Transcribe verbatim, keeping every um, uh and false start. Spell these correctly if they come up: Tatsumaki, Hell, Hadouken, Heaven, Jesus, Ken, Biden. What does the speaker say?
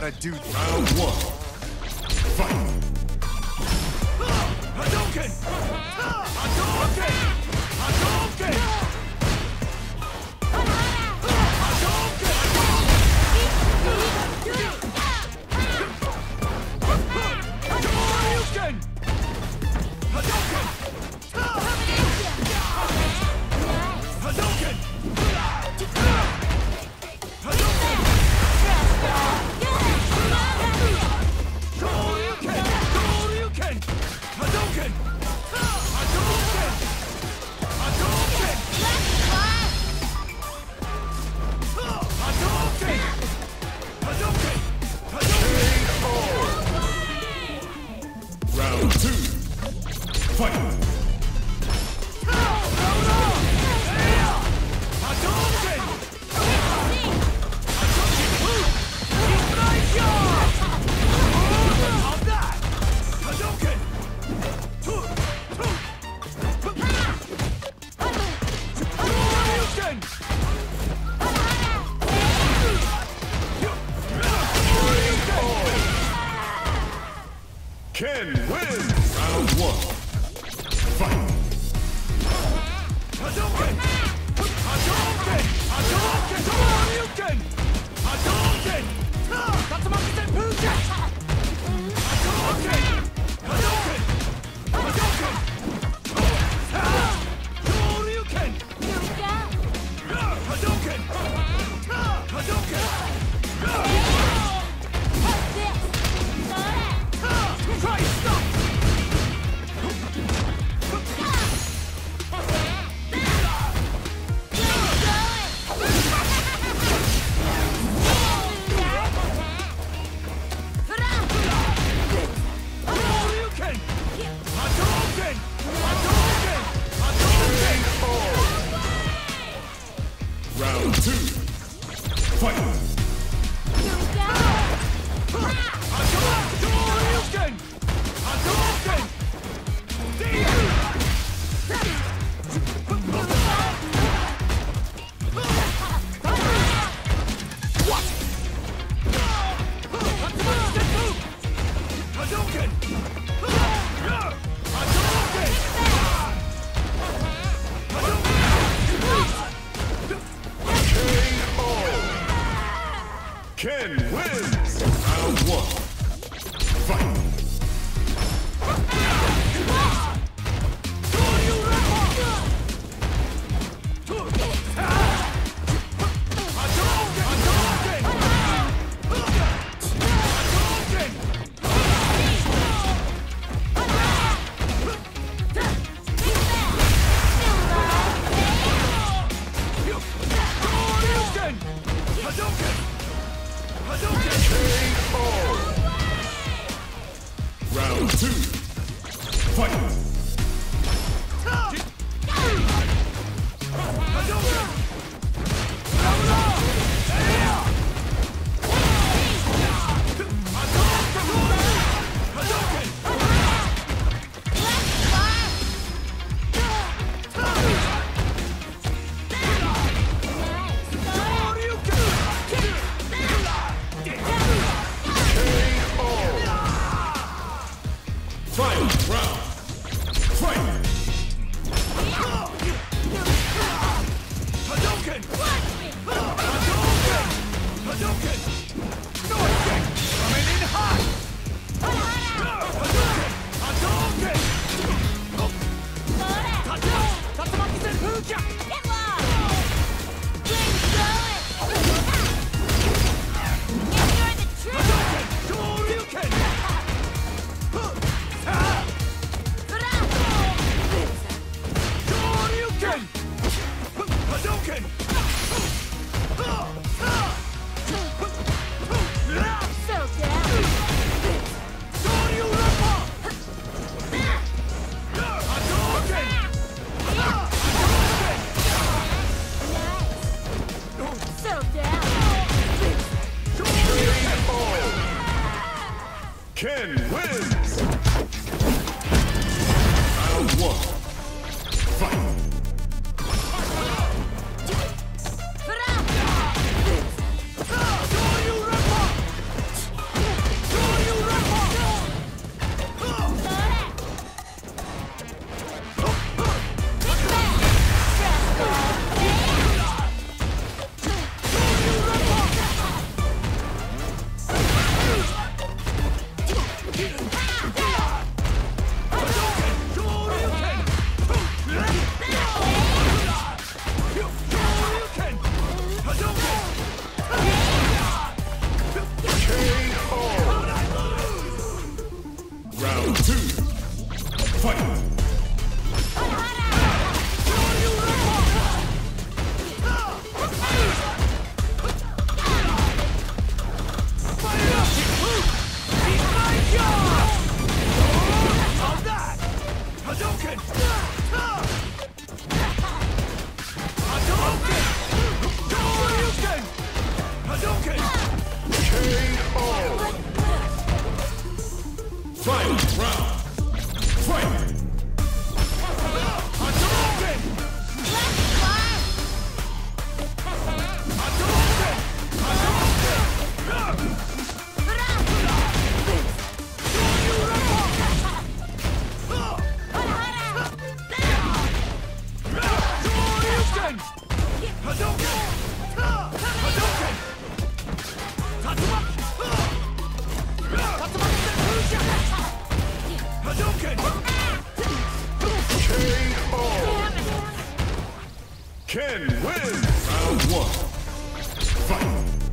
gotta do this. Round one. Fight. Hadouken! Hadouken! Hadouken! Ken wins! Round one. Fight! Hadouken! Hadouken! Hadouken! Hadouken! Hadouken! Hadouken! Hadouken! Hadouken! Ken wins! Round one. Fight! Round two. Fight! Hadouken! Ken wins! Round one. Fight! Hadouken! Hadouken! Hadouken! Tatsumaki! Tatsumaki! Hadouken! K O! Ken wins! Round one. Fight!